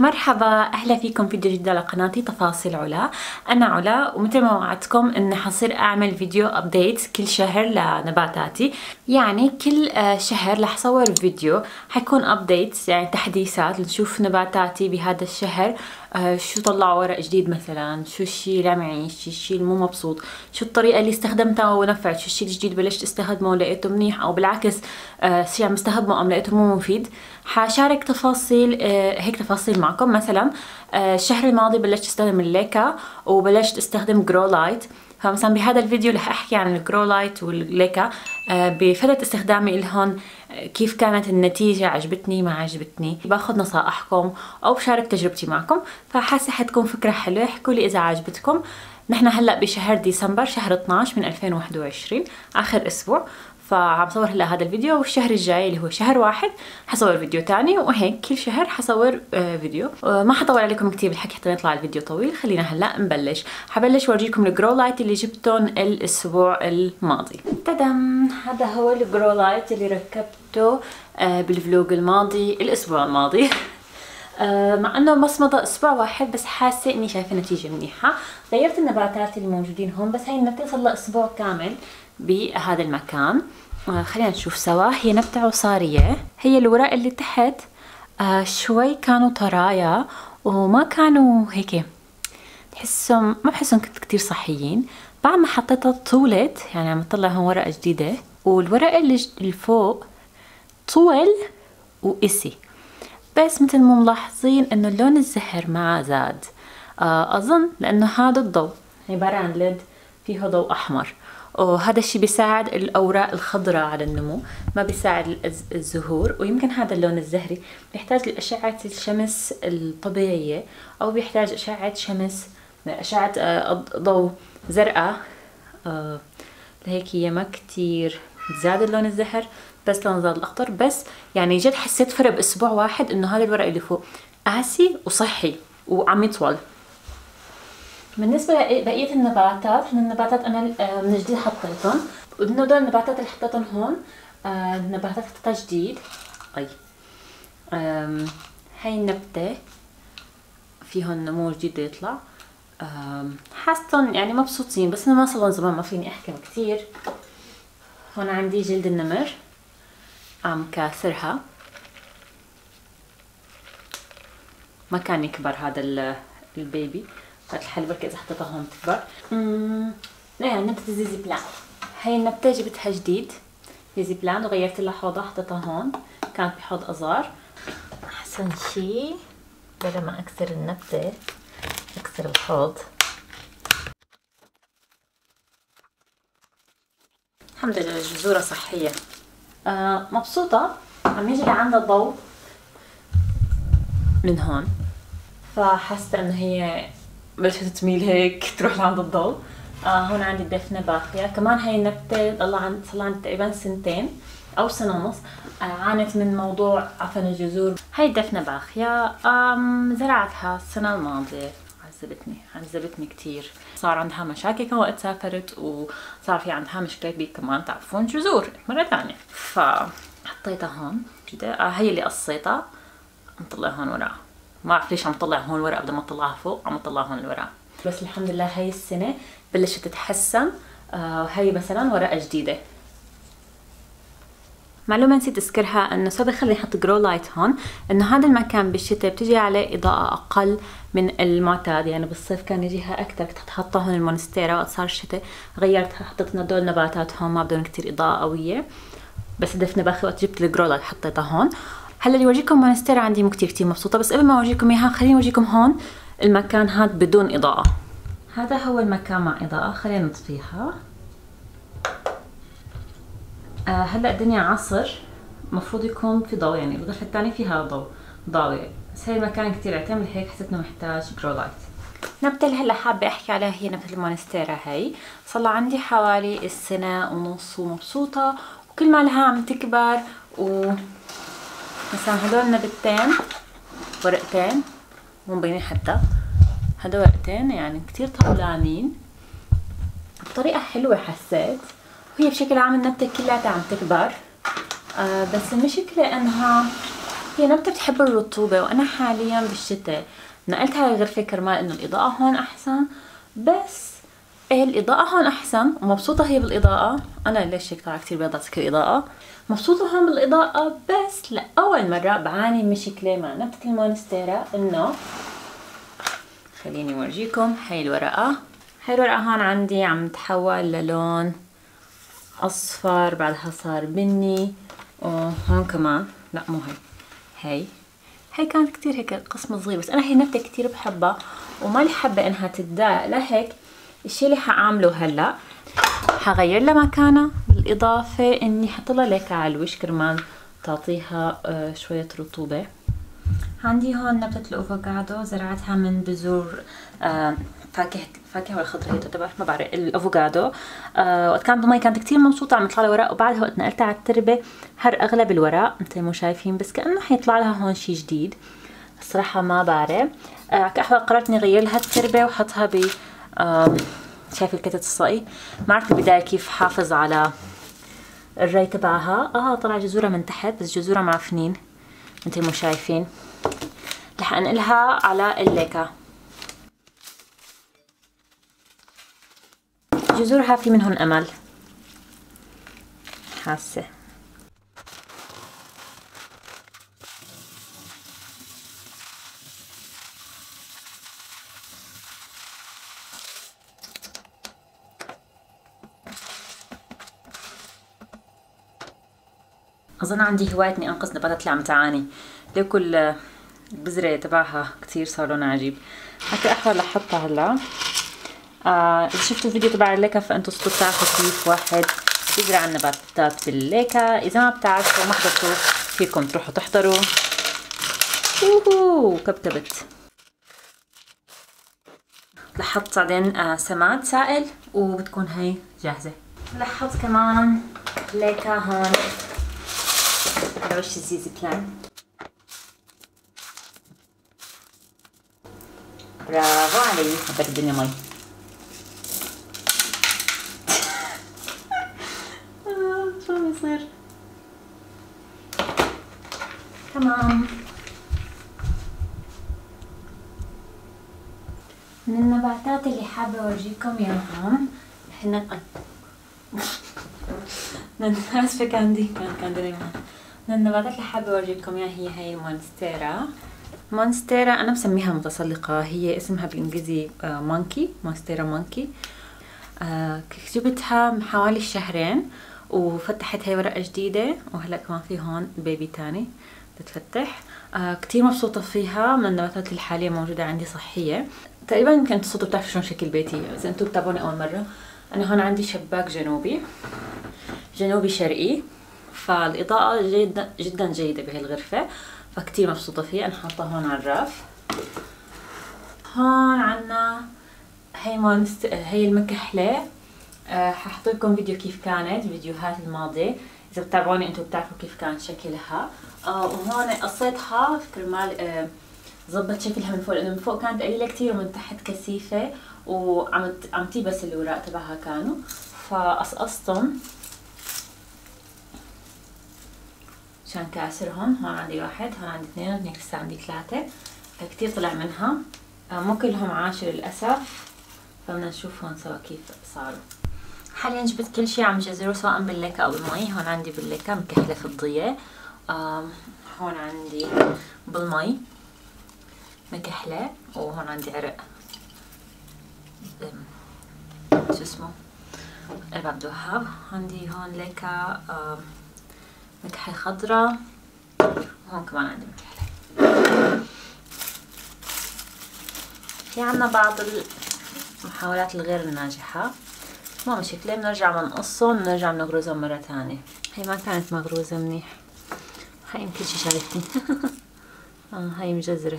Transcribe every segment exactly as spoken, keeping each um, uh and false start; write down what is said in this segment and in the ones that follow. مرحبا، اهلا فيكم فيديو جديد على قناتي تفاصيل علاء. انا علاء ومثل ما وعدتكم اني حصير اعمل فيديو ابديت كل شهر لنباتاتي، يعني كل شهر رح اصور فيديو حيكون ابديت يعني تحديثات لنشوف نباتاتي بهذا الشهر، شو طلعوا ورق جديد مثلا، شو الشيء اللي عم يعيش، شو الشيء اللي مو مبسوط، شو الطريقه اللي استخدمتها ونفعت، شو الشيء الجديد بلشت استخدمه ولقيته منيح او بالعكس شيء عم استخدمه ام لقيته مو مفيد. حشارك تفاصيل هيك تفاصيل معكم. مثلا الشهر الماضي بلشت استخدم الليكا وبلشت استخدم جرو لايت، فمثلا بهذا الفيديو رح احكي عن الجرو لايت والليكا بفتره استخدامي الهن، كيف كانت النتيجه، عجبتني ما عجبتني، باخذ نصائحكم او بشارك تجربتي معكم، فحاسه حتكون فكره حلوه. احكوا لي اذا عجبتكم. نحن هلا بشهر ديسمبر، شهر اثنعش من ألفين وواحد وعشرين، اخر اسبوع، فعم صور هلا هذا الفيديو، والشهر الجاي اللي هو شهر واحد حصور فيديو تاني، وهيك كل شهر حصور فيديو. ما حطول عليكم كتير الحكي حتى يطلع الفيديو طويل، خلينا هلا نبلش. حبلش ورجيكم الجرو لايت اللي جبتهم الاسبوع الماضي. تدم، هذا هو الجرو لايت اللي ركبته بالفلوج الماضي الاسبوع الماضي، مع انه بس مضى اسبوع واحد بس حاسه اني شايفه نتيجه منيحه. غيرت النباتات اللي موجودين هون، بس هي النبته صار لها اسبوع كامل بهذا المكان. آه خلينا نشوف سوا. هي نبتة عصارية، هي الوراق اللي تحت آه شوي كانوا طرايا وما كانوا هيك، تحسهم ما بحسهم كتير صحيين. بعد ما حطيتها طولت، يعني عم تطلع هون ورقة جديدة، والورقة اللي فوق طول وقسي، بس مثل ما ملاحظين انه اللون الزهر ما زاد. آه اظن لانه هذا الضوء عبارة عن ليد فيه ضوء احمر، وهذا الشيء بيساعد الاوراق الخضراء على النمو، ما بيساعد الزهور. ويمكن هذا اللون الزهري بيحتاج لاشعه الشمس الطبيعيه، او بيحتاج اشعه شمس، اشعه ضوء زرقاء، لهيك هي ما كثير زاد اللون الزهر بس لون زاد الاخضر. بس يعني جد حسيت فرق باسبوع واحد، انه هذا الورق اللي فوق قاسي وصحي وعم يطول. بالنسبه لبقيه النباتات، من النباتات انا من جديد حطيتهم، وانه دول النباتات اللي حطيتهم هون آه نباتات حطيتها جديد. اي آم هاي النبته فيهم نمو جديد يطلع، حاسه يعني مبسوطين، بس انا ما صار زمان ما فيني احكم كثير. هون عندي جلد النمر عم كاسرها، ما كان يكبر هذا البيبي، هاد الحلبة إذا حطيتها هون بتكبر. اممم يعني نبتة زيزي بلان، هاي النبتة جبتها جديد زيزي بلان، وغيرت لها حوضها حطيتها هون، كانت بحوض أزار. أحسن شي بدل ما أكسر النبتة أكسر الحوض. الحمد لله الجذورة صحية. آه مبسوطة، عم يجي لعندها ضوء من هون، فحست إنه هي بلشت تميل هيك تروح لعند الضوء. آه هون عندي ديفنباخيا، كمان هاي النبتة صار لها تقريبا سنتين أو سنة ونص، آه عانت من موضوع عفن الجذور. هاي ديفنباخيا زرعتها السنة الماضية، عذبتني عذبتني كتير، صار عندها مشاكل كمان وقت سافرت، وصار في عندها مشكلة بي كمان تعفن جذور مرة ثانية، فحطيتها هون جدا. آه هي اللي قصيتها، نطلع هون وراها، ما بعرف ليش عم طلع هون ورقة بدل ما اطلعها فوق، عم اطلع هون الورقة. بس الحمد لله هاي السنة بلشت تتحسن. آه هاي مثلا ورقة جديدة. معلومة نسيت اذكرها، انه صدق خليني احط جرو لايت هون، انه هذا المكان بالشتاء بتجي عليه اضاءة اقل من المعتاد، يعني بالصيف كان يجيها اكثر، كنت حاطة هون المونستيرا، وقت صار الشتاء غيرت حطيت لنا دول نباتات هون ما بدهم كثير اضاءة قوية، بس دفنا باخي وقت جبت الجرو لايت حطيتها هون. هلا اللي ورجيكم مونستيرا عندي مو كتير كتير مبسوطة، بس قبل ما اورجيكم اياها خليني اورجيكم هون المكان هاد بدون اضاءة. هذا هو المكان مع اضاءة، خلينا نطفيها. آه هلا الدنيا عصر، مفروض يكون في ضوء، يعني الغرفة الثانية فيها ضوء ضاوية، بس هاي المكان كتير اعتمل، هيك حسيت انه محتاج جرو لايت. النبتة اللي هلا حابة احكي عليها هي نبتة المونستيرا، هي صار لها عندي حوالي السنة ونص، ومبسوطة وكل ما لها عم تكبر. و مثلا هدول نبتين ورقتين مو مبينين حتى، هدول ورقتين يعني كتير طولانين بطريقة حلوة حسيت، وهي بشكل عام النبتة كلها عم تكبر. آه بس المشكلة انها هي نبتة بتحب الرطوبة، وانا حاليا بالشتاء نقلت على غرفة كرمال انه الاضاءة هون احسن، بس الاضاءة هون احسن ومبسوطة هي بالاضاءة. انا ليش هيك طالعة كتير بيضاتك الاضاءة، مبسوطة هون بالاضاءة، بس لأول مرة بعاني مشكلة مع نبتة المونستيرا. انه خليني اورجيكم هاي الورقة، هاي الورقة هون عندي عم تحول للون اصفر، بعدها صار بني، وهون كمان لا مو هي هي هي كانت كتير هيك قسم صغير. بس انا هي نبتة كتير بحبها وما لي حابة انها تتضايق، لهيك الشي اللي حاعمله هلا حغير لها مكانها، بالاضافة اني حطلها ليكا على الوش كرمال تعطيها شوية رطوبة. عندي هون نبتة الافوكادو، زرعتها من بذور فاكهة الفاكهة والخضرة، هي تعتبر ما بعرف الافوكادو. آه وقت كانت بمي كانت كتير مبسوطة عم يطلع لها ورق، وبعدها وقت نقلتها على التربة هر اغلب الورق مثل ما شايفين، بس كأنه حيطلع لها هون شي جديد الصراحة ما بعرف. آه كأحوال قررت اني اغير لها التربة وحطها ب آه شايف الكتة الصقي، ما عرفت بالبداية كيف حافظ على الري تبعها. اه طلع جذورها من تحت بس جذورها معفنين مثل ما شايفين، رح انقلها على الليكا. جذورها في منهم امل حاسه. اظن عندي هوايه اني انقذ نباتات اللي عم تعاني، لكل البذره تبعها كثير صار لونها عجيب. حتى احاول احطها هلا. آه اذا شفتوا الفيديو تبع الليكا فانتم صرتوا بتعرفوا كيف واحد يزرع النباتات بالليكا. اذا ما بتعرفوا ما حضرتوا فيكم تروحوا تحضروا. اوهو كبكبت. رح احط بعدين آه سماد سائل وبتكون هي جاهزه. رح احط كمان ليكا هون على وش زيزي بلان. برافو علي خبر الدنيا مي. تمام. من النباتات اللي حابه اورجيكم اياهم هن من اسفه كاندي كان كاندي من النباتات اللي حابه اورجيكم اياها هي هي المونستيرا. مونستيرا انا بسميها متسلقه، هي اسمها بالانجليزي مونكي مونستيرا مونكي. جبتها من حوالي شهرين وفتحت هي ورقه جديده، وهلا كمان في هون بيبي تاني بتفتح. آه كتير مبسوطة فيها، من النباتات الحالية موجودة عندي صحية تقريبا. يمكن انتم صوتوا بتعرفوا شلون شكل بيتي اذا انتم بتتابعوني اول مرة. انا هون عندي شباك جنوبي جنوبي شرقي، فالاضاءة جدا جدا جيدة بهالغرفة، فكتير مبسوطة فيها. انا حاطة هون على الرف. هون عنا هي مونست هي المكحلة. آه ححط لكم فيديو كيف كانت فيديوهات الماضية، اذا بتتابعوني انتم بتعرفوا كيف كان شكلها. آه وهون قصيتها كرمال آه ظبط شكلها من فوق، لانه من فوق كانت قليله كثير ومن تحت كثيفه وعم عم تيبس الوراق تبعها كانوا، فقصقصتهم عشان كاسرهم. هون عندي واحد، هون عندي اثنين، هنيك لسه عندي ثلاثه، فكتير طلع منها. آه مو كلهم عاشوا للاسف، فبدنا نشوف هون سوا كيف صاروا. حاليا جبت كل شيء عم جزره سواء بالليكا او بالمي. هون عندي بالليكا مكحله فضيه، هون عندي بالمي مكحله، وهون عندي عرق شو اسمه عبد الوهاب. عندي هون ليكا مكحله خضراء، وهون كمان عندي مكحله. في عنا بعض المحاولات الغير الناجحه، ما مشكله بنرجع بنقصهم بنرجع بنغرزهم مره ثانيه. هي ما كانت مغروزه منيح، هاي يمكن شي شالتني. اه هاي مجزرة،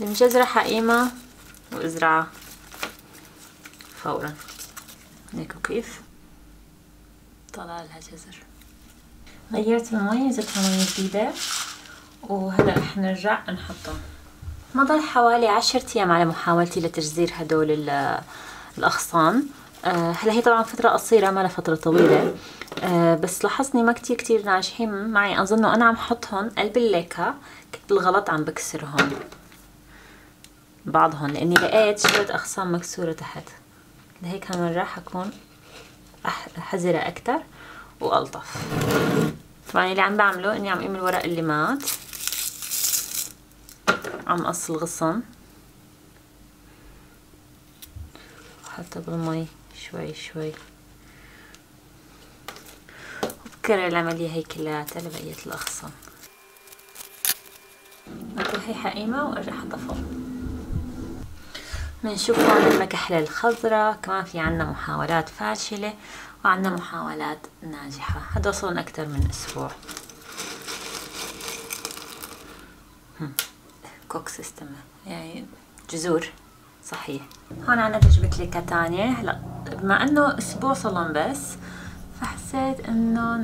المجزرة حقيمة وازرعها فورا. هيك وكيف طلع لها جزر. غيرت المي وزرتها مي جديدة، وهلا رح نرجع نحطهم. مضى حوالي عشرة ايام على محاولتي لتجزير هدول الاغصان. هلا هي طبعا فترة قصيرة ما لها فترة طويلة، أه بس لاحظني ما كتير كتير ناجحين معي، اظنه انا عم حطهم قلب الليكا كنت بالغلط عم بكسرهم بعضهم، لاني لقيت شوية اغصان مكسورة تحت، لهيك هالمرة راح اكون حذرة اكتر والطف. طبعا اللي عم بعمله اني عم اعمل ورق اللي مات، عم قص الغصن وحطه بالمي شوي شوي، وبكرر العملية هي كلياتها لبقية الأغصان. بطلع هي حقيمة وارجع حطها فوق. منشوف هون المكحلة الخضراء، كمان في عنا محاولات فاشلة وعنا محاولات ناجحة، هدول صارن أكتر من أسبوع. كوك سيستم يعني جذور صحيح. هون عنا تجربة ليكا تانية. هلا بما انه اسبوع صلن بس، فحسيت انه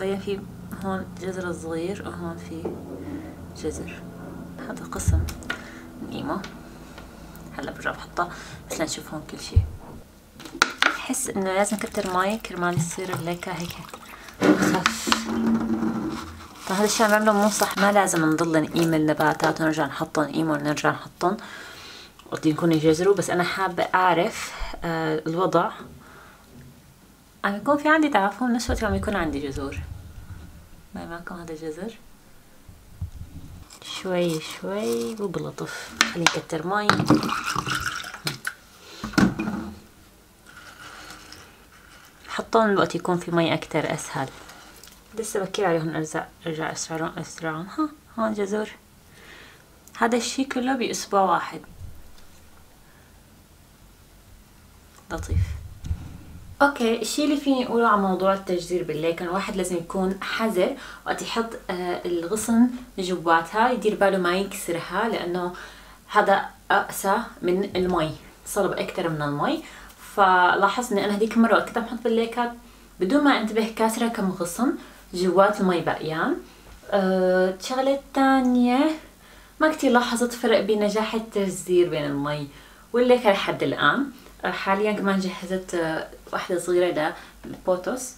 بين في هون جذر صغير وهون في جذر، هذا قسم نقيمه. هلا برجع بحطه بس لنشوف هون كل شي. بحس انه لازم كتر مي كرمال يصير الليكا هيك اخف. فهذا الشيء عم بعمله مو صح، ما لازم نضل نقيم النباتات ونرجع نحطهم نقيمهم ونرجع نحطهم قد يكون يجذروا، بس انا حابه اعرف آه الوضع. عم يكون في عندي تعفن بنفس الوقت عم يكون عندي جذور. باين معكم هذا الجذر؟ شوي شوي وبلطف، خليني كتر مي. حطهم وقت يكون في مي اكتر اسهل، لسه بكير عليهم ارجع ارجع اسرعهم اسرعهم. ها هون جذور، هذا الشيء كله باسبوع واحد. لطيف. اوكي، الشيء اللي فيني اقوله عن موضوع التجذير بالليكا، الواحد لازم يكون حذر وقت يحط آه الغصن جواتها، يدير باله ما يكسرها لانه هذا اقسى من المي، صلب اكثر من المي. فلاحظت اني انا هذيك المره وقت كنت عم حط بالليكا بدون ما انتبه كاسره كم غصن جوات المي باقيان. أه شغله ثانيه ما كتير لاحظت فرق بنجاح التجذير بين المي والليكا لحد الان. أه حاليا كمان جهزت أه واحده صغيره للبوتوس،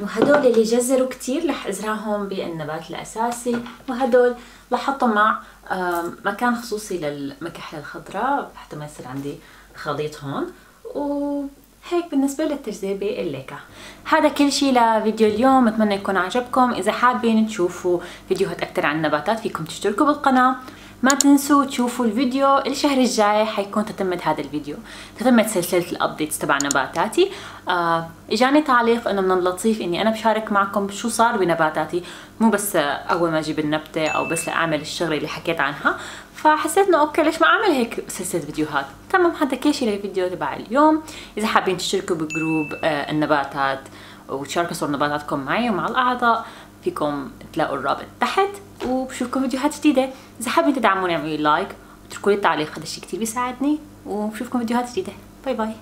وهدول اللي جذروا كتير رح ازرعهم بالنبات الاساسي، وهدول لحطهم مع أه مكان خصوصي للمكحله الخضراء حتى ما يصير عندي خليط هون. و هيك بالنسبة للتجذير بالليكا. هذا كل شيء لفيديو اليوم، بتمنى يكون عجبكم. إذا حابين تشوفوا فيديوهات أكثر عن النباتات فيكم تشتركوا بالقناة، ما تنسوا تشوفوا الفيديو الشهر الجاي حيكون تتمة هذا الفيديو، تتمة سلسلة الأبديتس تبع نباتاتي. آه إجاني تعليق إنه من اللطيف إني أنا بشارك معكم شو صار بنباتاتي، مو بس أول ما أجيب النبتة أو بس لأعمل الشغلة اللي حكيت عنها، فحسيت انه اوكي ليش ما اعمل هيك سلسله فيديوهات. تمام، هذا كل شيء للفيديو تبع اليوم. اذا حابين تشتركوا بجروب آه النباتات وتشاركوا صور نباتاتكم معي ومع الاعضاء فيكم تلاقوا الرابط تحت، وبشوفكم فيديوهات جديده. اذا حابين تدعموني اعملوا لايك واتركوا لي تعليق، هذا الشيء كثير بيساعدني، وبشوفكم فيديوهات جديده. باي باي.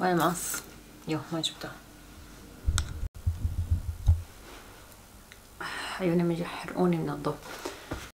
وين المقص؟ يوه ما جبته، عيوني عم يحرقوني من الضوء.